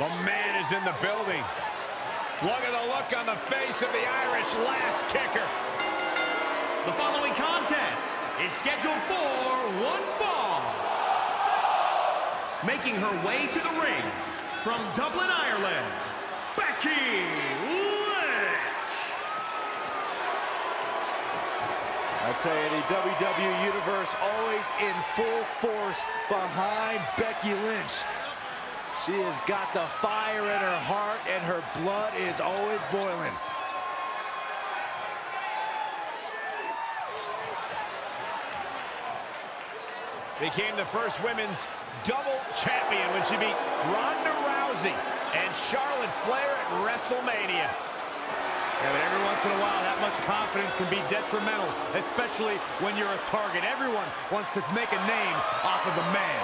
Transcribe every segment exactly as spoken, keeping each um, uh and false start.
The man is in the building. Look at the look on the face of the Irish last kicker. The following contest is scheduled for one fall. Making her way to the ring from Dublin, Ireland, Becky Lynch. I tell you, the W W E Universe always in full force behind Becky Lynch. She has got the fire in her heart, and her blood is always boiling. Became the first women's double champion when she beat Ronda Rousey and Charlotte Flair at WrestleMania. Yeah, but every once in a while, that much confidence can be detrimental, especially when you're a target. Everyone wants to make a name off of the man.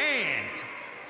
And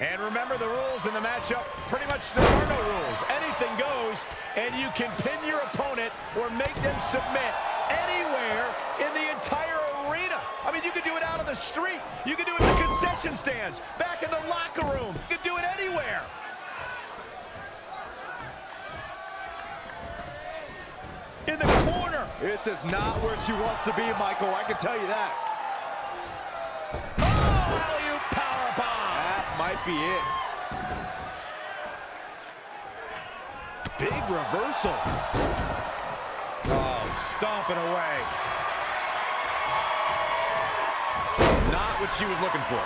And remember the rules in the matchup, pretty much there are no rules. Anything goes, and you can pin your opponent or make them submit anywhere in the entire arena. I mean, you can do it out on the street. You can do it in the concession stands, back in the locker room. You can do it anywhere. In the corner. This is not where she wants to be, Michael. I can tell you that. Might be it. Big reversal. Oh, stomping away. Not what she was looking for.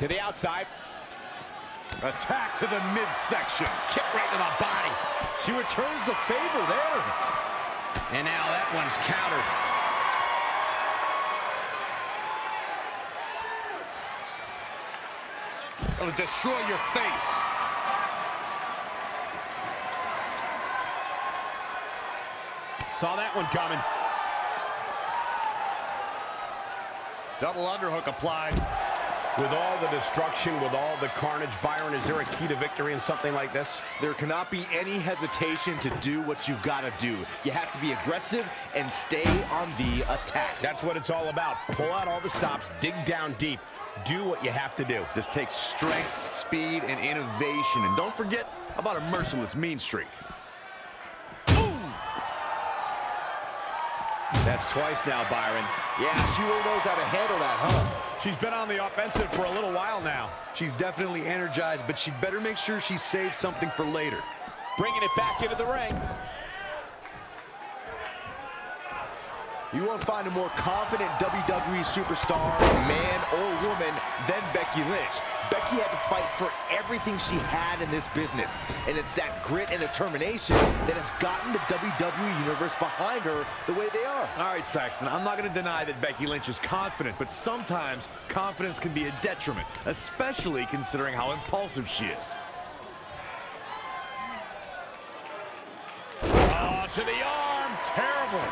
To the outside. Attack to the midsection. Kick right to the body. She returns the favor there. And now that one's countered. It'll destroy your face. Saw that one coming. Double underhook applied. With all the destruction, with all the carnage, Byron, is there a key to victory in something like this? There cannot be any hesitation to do what you've got to do. You have to be aggressive and stay on the attack. That's what it's all about. Pull out all the stops, dig down deep. do what you have to do. This takes strength, speed, and innovation. And don't forget about a merciless mean streak. That's twice now, Byron. Yeah, she really knows how to handle that, huh? She's been on the offensive for a little while now. She's definitely energized, but she'd better make sure she saves something for later. Bringing it back into the ring. You won't find a more confident W W E superstar, man or woman, than Becky Lynch. Becky had to fight for everything she had in this business, and it's that grit and determination that has gotten the W W E Universe behind her the way they are. All right, Saxton, I'm not going to deny that Becky Lynch is confident, but sometimes confidence can be a detriment, especially considering how impulsive she is. Oh, to the arm, terrible.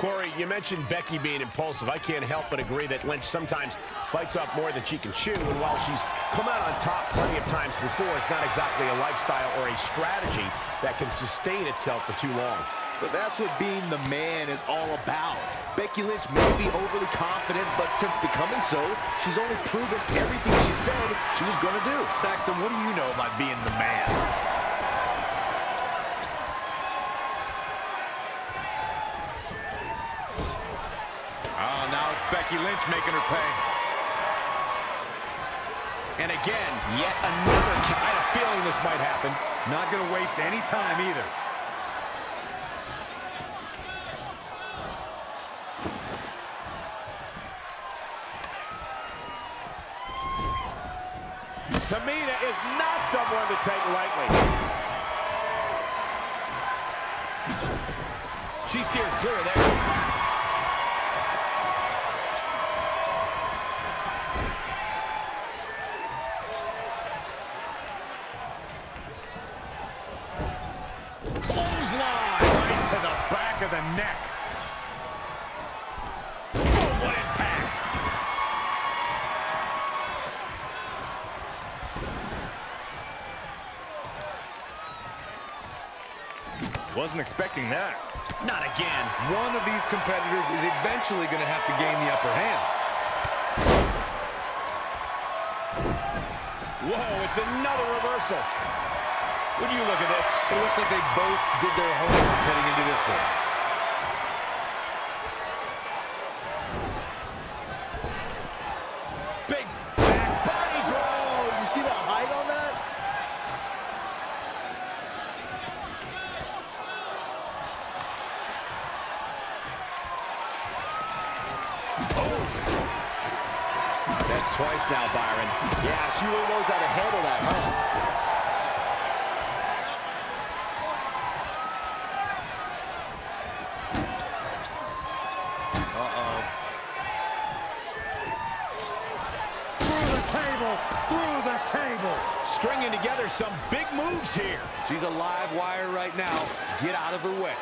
Corey, you mentioned Becky being impulsive. I can't help but agree that Lynch sometimes bites off more than she can chew, and while she's come out on top plenty of times before, it's not exactly a lifestyle or a strategy that can sustain itself for too long. But that's what being the man is all about. Becky Lynch may be overly confident, but since becoming so, she's only proven everything she said she was going to do. Saxton, what do you know about being the man? Becky Lynch making her pay. And again, yet another kick. I had a feeling this might happen. Not going to waste any time either. Tamina is not someone to take lightly. She steers clear of there. Neck. Oh, what impact. Wasn't expecting that. Not again. One of these competitors is eventually going to have to gain the upper hand. Whoa, it's another reversal. Would you look at this? It looks like they both did their homework heading into this one. That's twice now, Byron. Yeah, she really knows how to handle that, huh? Uh-oh. Through the table! Through the table! Stringing together some big moves here. She's a live wire right now. Get out of her way.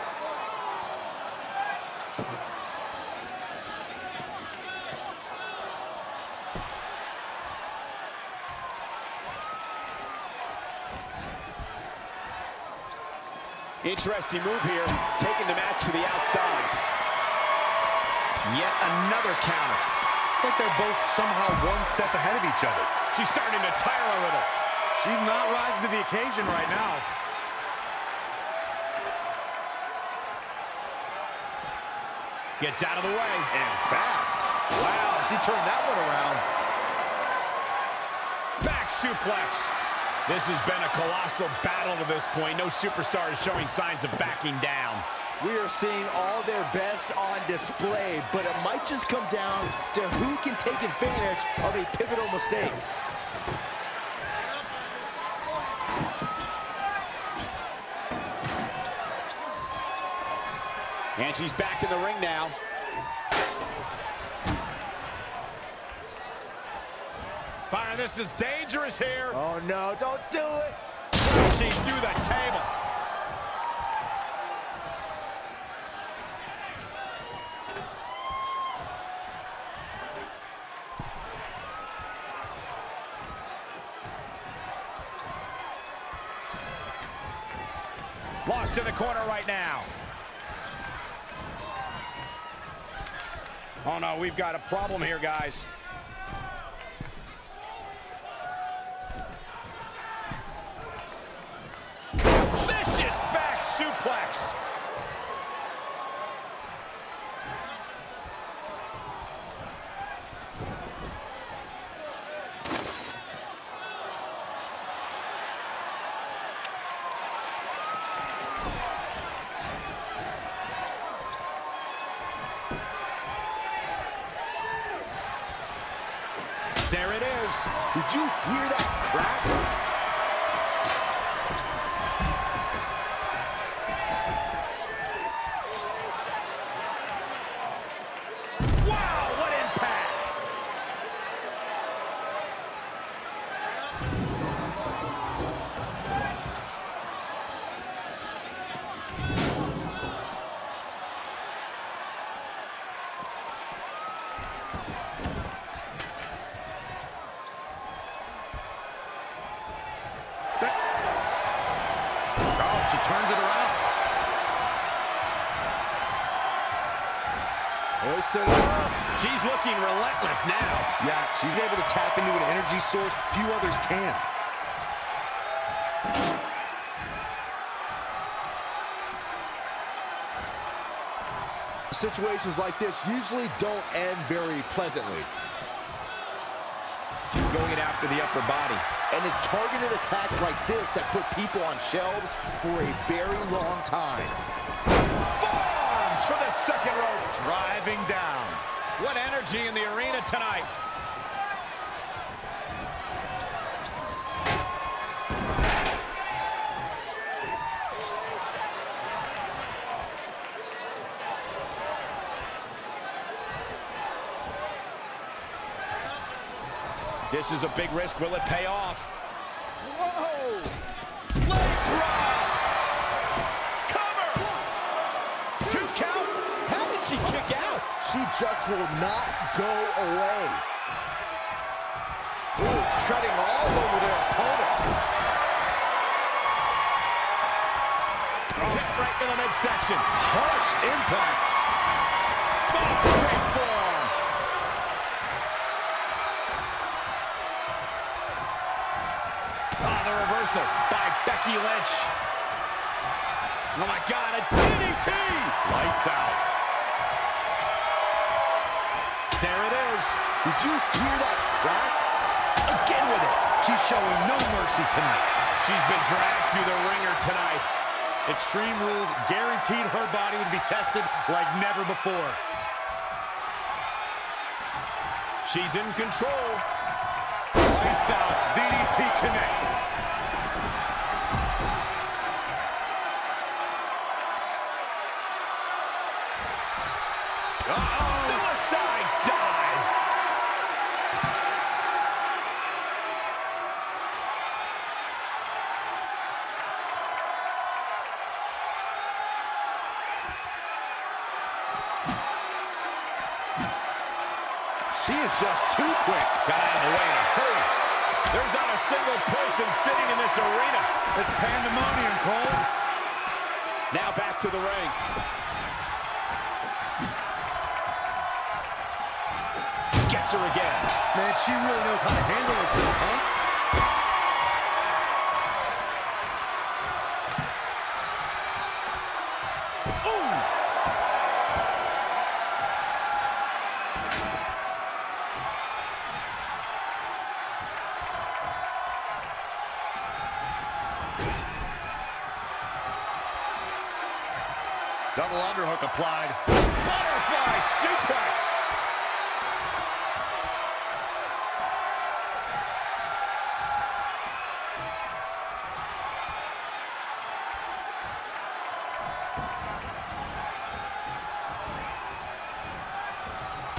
Interesting move here, taking the match to the outside. Yet another counter. It's like they're both somehow one step ahead of each other. She's starting to tire a little. She's not rising to the occasion right now. Gets out of the way. And fast. Wow, she turned that one around. Back suplex. This has been a colossal battle to this point. No superstar is showing signs of backing down. We are seeing all their best on display, but it might just come down to who can take advantage of a pivotal mistake. And she's back in the ring now. Byron, this is dangerous here. Oh, no, don't do it. She's through the table. Lost in the corner right now. Oh no, we've got a problem here, guys. Vicious back suplex. There it is. Did you hear that crack? Wow, what impact! She turns it around. Hoisted up. She's looking relentless now. Yeah, she's able to tap into an energy source few others can. Situations like this usually don't end very pleasantly. Going it after the upper body. And it's targeted attacks like this that put people on shelves for a very long time. Bombs for the second rope. Driving down. What energy in the arena tonight. This is a big risk. Will it pay off? Whoa! Leg drop! Cover! One, two, two count! Three. How did she oh. kick out? She just will not go away. Ooh, shutting all over their opponent. Hit right in the midsection. Harsh impact. Back straight forward. The reversal by Becky Lynch. Oh my God, a D D T! Lights out. There it is. Did you hear that crack? Again with it. She's showing no mercy tonight. She's been dragged through the ringer tonight. Extreme Rules guaranteed her body would be tested like never before. She's in control. Lights out. D D T connects. Uh-oh. Suicide dive. She is just too quick. Got out of the way. There's not a single person sitting in this arena. It's pandemonium, Cole. Now back to the ring. Gets her again. Man, she really knows how to handle herself, huh? Double underhook applied. Butterfly suplex.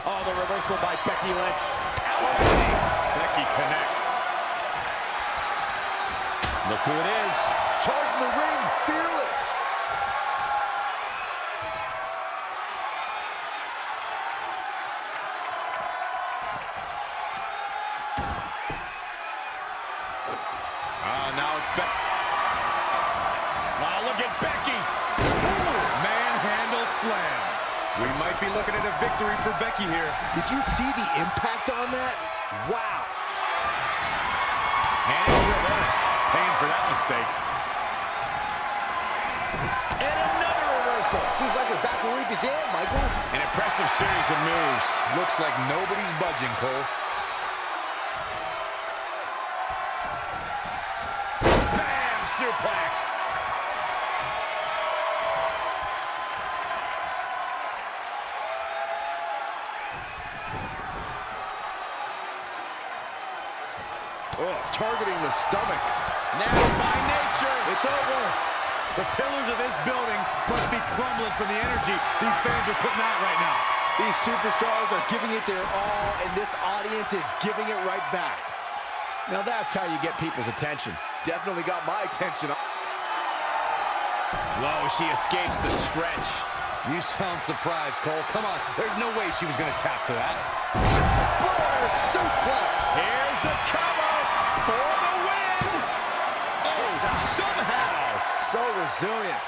Oh, the reversal by Becky Lynch. Oh. Becky connects. Look who it is. Charging the ring, fearless. Now it's Becky. Wow, look at Becky. Ooh, manhandle slam. We might be looking at a victory for Becky here. Did you see the impact on that? Wow. And it's reversed. Paying for that mistake. And another reversal. Seems like we're back where we began, Michael. An impressive series of moves. Looks like nobody's budging, Cole. Bam! Suplex. Targeting the stomach. Now, by nature, it's over. The pillars of this building must be crumbling from the energy these fans are putting out right now. These superstars are giving it their all, and this audience is giving it right back. Now that's how you get people's attention. Definitely got my attention. Whoa, she escapes the stretch. You sound surprised, Cole. Come on, there's no way she was going to tap to that. Explorer suplex. Here's the cover. For the win! Oh, somehow! So resilient.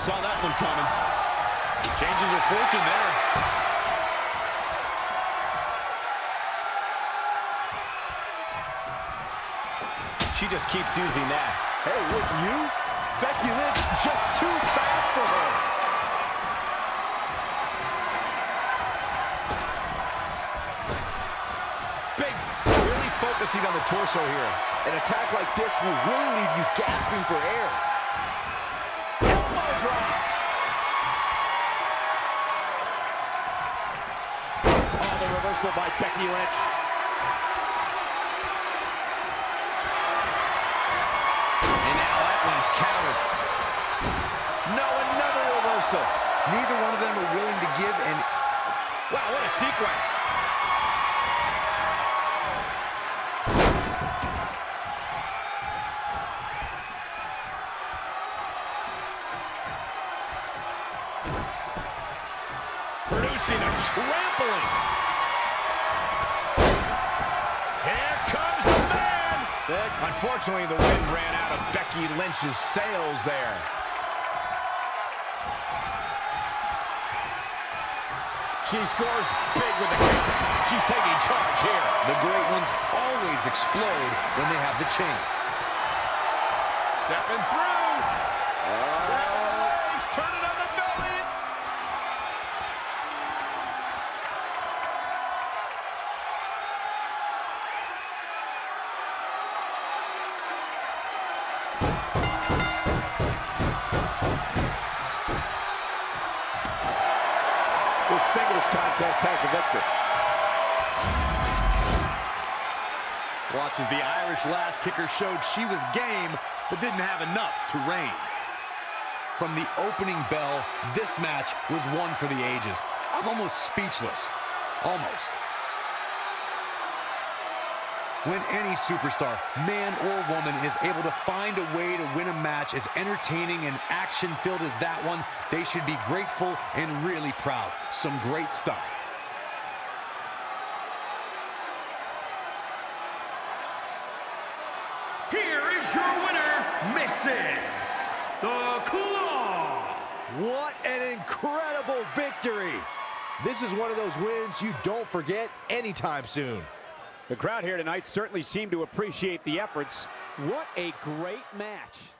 Saw that one coming. Changes of fortune there. She just keeps using that. Hey, wouldn't you? Becky Lynch just too fast for her. Focusing on the torso here. An attack like this will really leave you gasping for air. Elbow drop! Oh, the reversal by Becky Lynch. And now that one's countered. No, another reversal. Neither one of them are willing to give an... Wow, what a sequence. Producing a trampling. Here comes the man. Unfortunately, the wind ran out of Becky Lynch's sails there. She scores big with the kick. She's taking charge here. The great ones always explode when they have the chance. Stepping through. Legs, turn it on the belly. Singles contest has a victor. Watches the Irish last kicker showed she was game, but didn't have enough to reign. From the opening bell, this match was one for the ages. I'm almost speechless. Almost. When any superstar, man or woman, is able to find a way to win a match as entertaining and action-filled as that one, they should be grateful and really proud. Some great stuff. Here is your winner, Missus The Claw. What an incredible victory. This is one of those wins you don't forget anytime soon. The crowd here tonight certainly seemed to appreciate the efforts. What a great match.